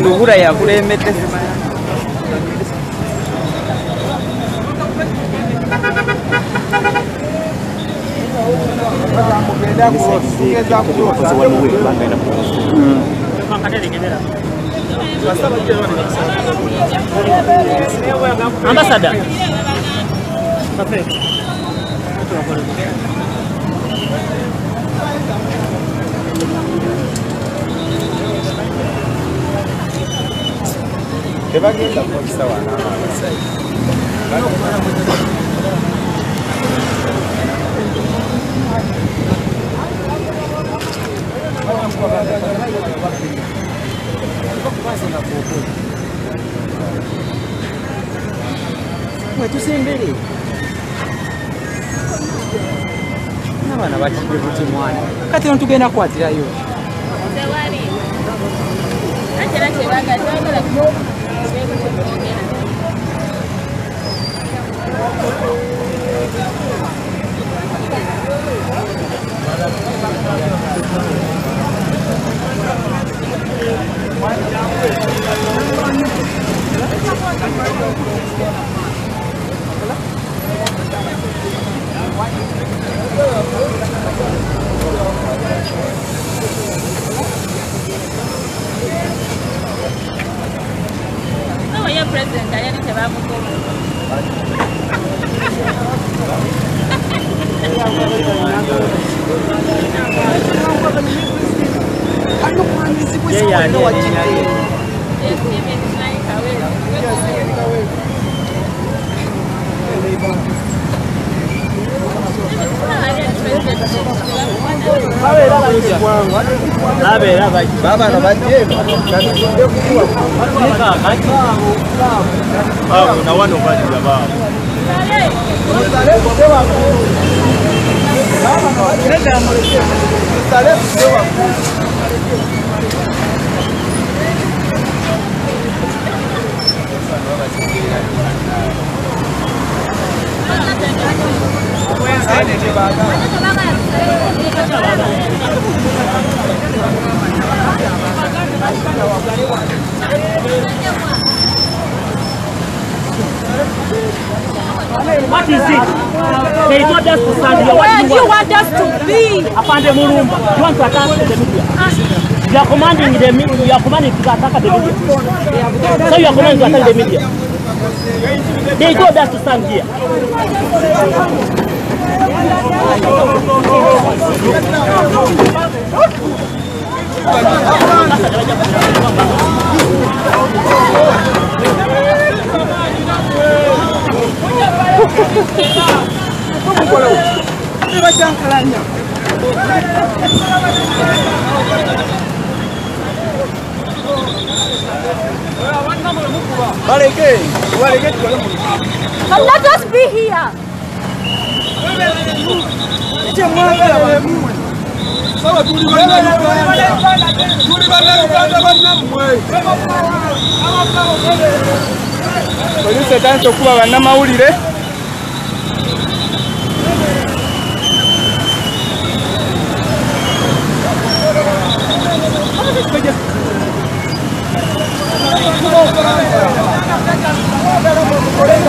Nugura ya kuremete. Ambassador. Perfect. Tusembere n'abaana bakidde kuti mwana kati ono tugenda kwatirayo Baba no va tiempo. Na wano vaje baba. What is it? They want us to stand here. Where do you want us to be? Afande Murumba, you want to attack the media. You are commanding the media. You are commanding to attack the media. So you are commanding to attack the media. They told us to stand here. Let us be here. Police tanto kuba bannamawulire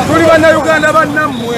tuli bannayuganda bannammwe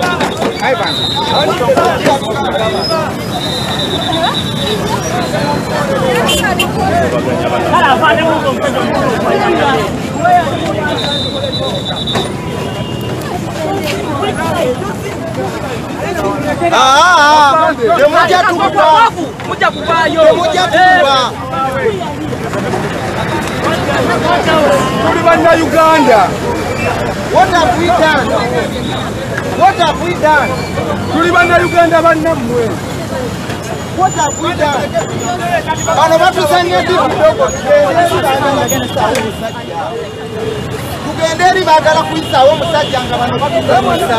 Uganda. What have we done? What have we done? Uganda, what have we done? And about to send you to